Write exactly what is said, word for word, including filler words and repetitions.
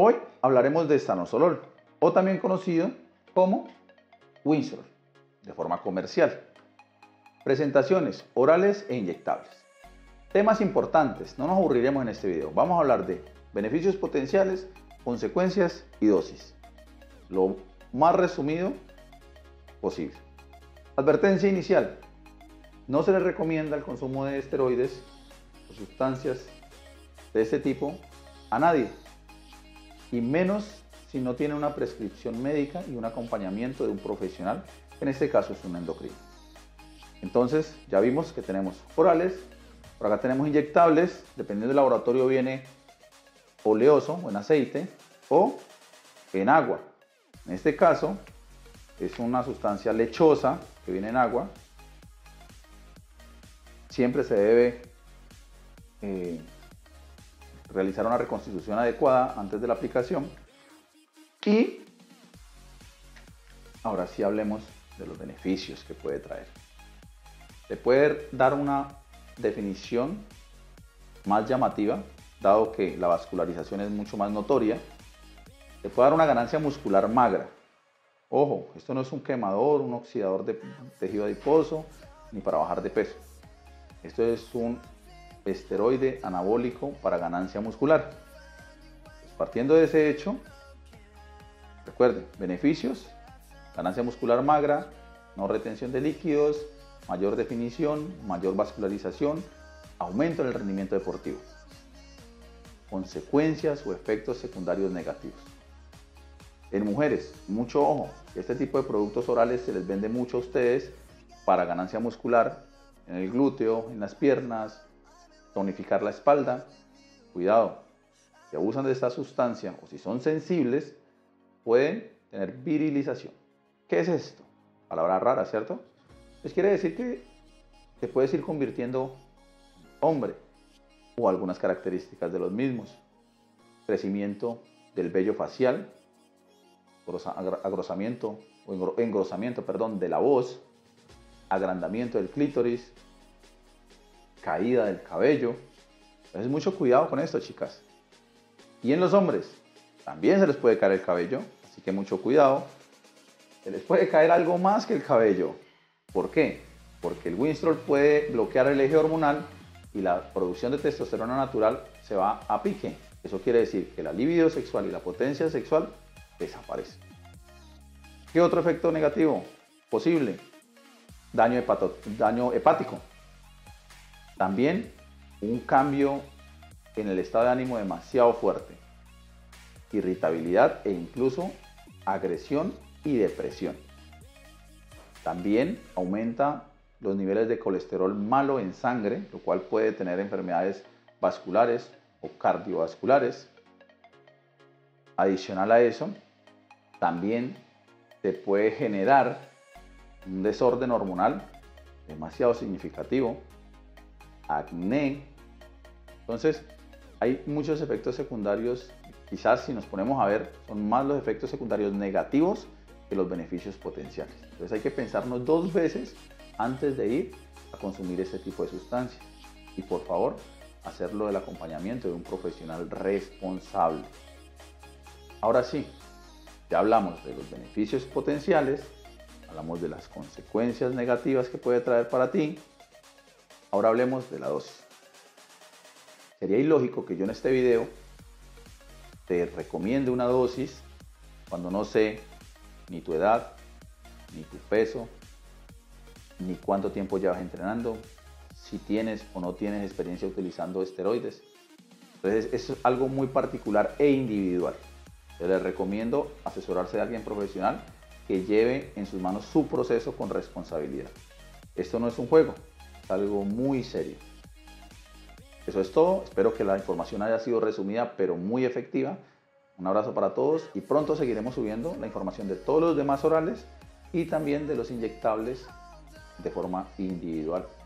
Hoy hablaremos de estanozolol, o también conocido como Winstrol, de forma comercial. Presentaciones orales e inyectables. Temas importantes, no nos aburriremos en este video. Vamos a hablar de beneficios potenciales, consecuencias y dosis. Lo más resumido posible. Advertencia inicial. No se les recomienda el consumo de esteroides o sustancias de este tipo a nadie, y menos si no tiene una prescripción médica y un acompañamiento de un profesional, que en este caso es un endocrino. Entonces, ya vimos que tenemos orales, por acá tenemos inyectables, dependiendo del laboratorio viene oleoso o en aceite o en agua. En este caso es una sustancia lechosa que viene en agua. Siempre se debe eh, realizar una reconstitución adecuada antes de la aplicación. Y ahora sí hablemos de los beneficios que puede traer. Se puede dar una definición más llamativa, dado que la vascularización es mucho más notoria. Se puede dar una ganancia muscular magra. Ojo, esto no es un quemador, un oxidador de tejido adiposo, ni para bajar de peso. Esto es un esteroide anabólico para ganancia muscular. Pues partiendo de ese hecho, recuerden, beneficios, ganancia muscular magra, no retención de líquidos, mayor definición, mayor vascularización, aumento en el rendimiento deportivo. Consecuencias o efectos secundarios negativos. En mujeres, mucho ojo, este tipo de productos orales se les vende mucho a ustedes para ganancia muscular, en el glúteo, en las piernas, tonificar la espalda. Cuidado, si abusan de esta sustancia o si son sensibles, pueden tener virilización. ¿Qué es esto? Palabra rara, ¿cierto? Pues quiere decir que te puedes ir convirtiendo en hombre o algunas características de los mismos. Crecimiento del vello facial, agrosamiento o engrosamiento, perdón, de la voz, agrandamiento del clítoris, caída del cabello. Entonces mucho cuidado con esto, chicas. Y en los hombres también se les puede caer el cabello, así que mucho cuidado. Se les puede caer algo más que el cabello. ¿Por qué? Porque el Winstrol puede bloquear el eje hormonal y la producción de testosterona natural se va a pique. Eso quiere decir que la libido sexual y la potencia sexual desaparece. ¿Qué otro efecto negativo posible? Daño, hepato, daño hepático. También un cambio en el estado de ánimo demasiado fuerte. Irritabilidad e incluso agresión y depresión. También aumenta los niveles de colesterol malo en sangre, lo cual puede tener enfermedades vasculares o cardiovasculares. Adicional a eso, también se puede generar un desorden hormonal demasiado significativo, acné. Entonces, hay muchos efectos secundarios. Quizás si nos ponemos a ver, son más los efectos secundarios negativos que los beneficios potenciales. Entonces hay que pensarnos dos veces antes de ir a consumir este tipo de sustancias. Y por favor, hacerlo del acompañamiento de un profesional responsable. Ahora sí, ya hablamos de los beneficios potenciales, hablamos de las consecuencias negativas que puede traer para ti. Ahora hablemos de la dosis. Sería ilógico que yo en este video te recomiende una dosis cuando no sé ni tu edad, ni tu peso, ni cuánto tiempo llevas entrenando, si tienes o no tienes experiencia utilizando esteroides. Entonces eso es algo muy particular e individual. Yo les recomiendo asesorarse de alguien profesional que lleve en sus manos su proceso con responsabilidad. Esto no es un juego, es algo muy serio. Eso es todo, espero que la información haya sido resumida pero muy efectiva. Un abrazo para todos y pronto seguiremos subiendo la información de todos los demás orales y también de los inyectables de forma individual.